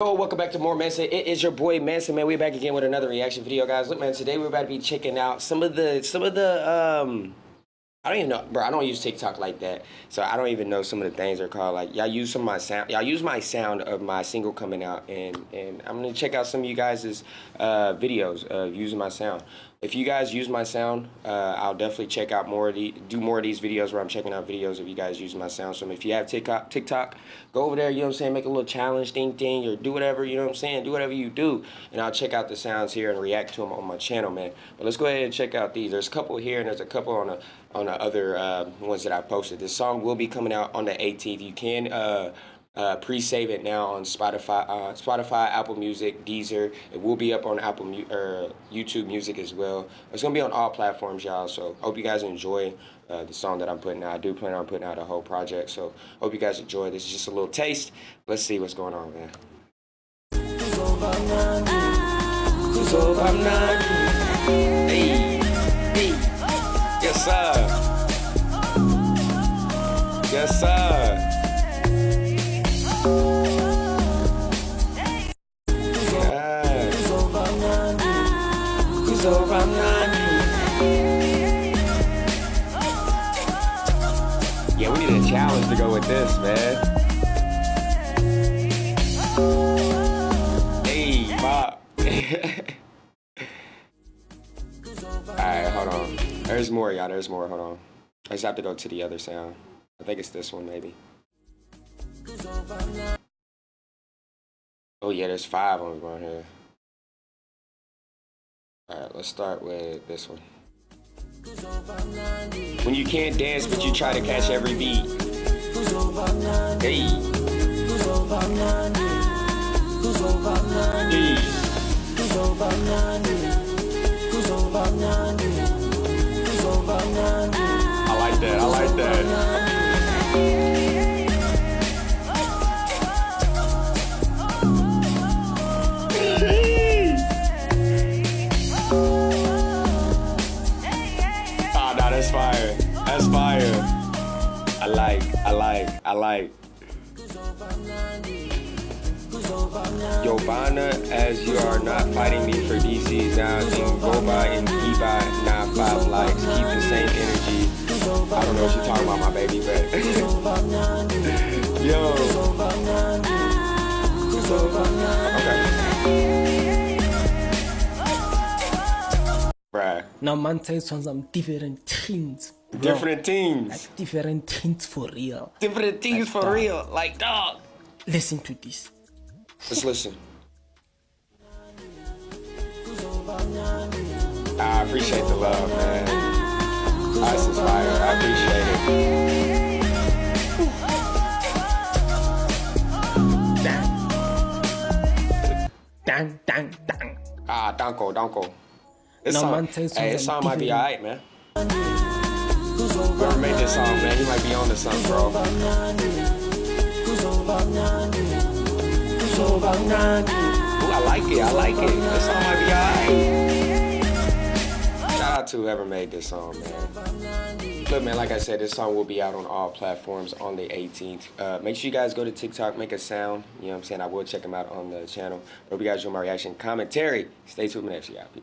Hello, welcome back to More Mansa. It is your boy Mansa, man. We're back again with another reaction video, guys. Look, man, today we're about to be checking out some of the I don't even know, bro. I don't use TikTok like that, so I don't even know some of the things they're called. Like, y'all use some of my sound. Y'all use my sound of my single coming out, and I'm gonna check out some of you guys' videos of using my sound. If you guys use my sound, I'll definitely check out more of the these videos where I'm checking out videos of you guys using my sound. So if you have TikTok, go over there. You know what I'm saying? Make a little challenge thing, or do whatever. You know what I'm saying? Do whatever you do, and I'll check out the sounds here and react to them on my channel, man. But let's go ahead and check out these. There's a couple here, and there's a couple on the other ones that I posted. This song will be coming out on the 18th. You can pre-save it now on Spotify, Apple Music, Deezer. It will be up on YouTube Music as well. It's gonna be on all platforms, y'all. So hope you guys enjoy the song that I'm putting out. I do plan on putting out a whole project, so hope you guys enjoy. This is just a little taste. Let's see what's going on, man. Yes, sir. Yes, sir. Yeah, we need a challenge to go with this, man. Hey, Bob. Alright, hold on. There's more, y'all. There's more. Hold on. I just have to go to the other sound. I think it's this one, maybe. Oh, yeah, there's 5 of them on here. Alright, let's start with this one. When you can't dance, but you try to catch every beat. Hey. I like that, I like that. That's fire. That's fire. I like. Yobana, as you are not fighting me for DCs now, and go by and keep by 95 likes. Keep the same energy. I don't know what you're talking about, my baby, but. Yo. Okay. Bruh. Now man says some different things. Bro. Different things. Like different things for real. Different things like for dog. Real. Like dog. Listen to this. Let's listen. I appreciate the love, man. That's inspired. I appreciate it. Dang. Dang, dang, dang. Ah, don't go. This song might be alright, man. Whoever made this song, man, he might be on to something, bro. Ooh, I like it. This song might be alright. Shout out to whoever made this song, man. Look, man, like I said, this song will be out on all platforms on the 18th. Make sure you guys go to TikTok, make a sound. You know what I'm saying? I will check them out on the channel. Hope you guys enjoy my reaction commentary. Stay tuned for the next, y'all.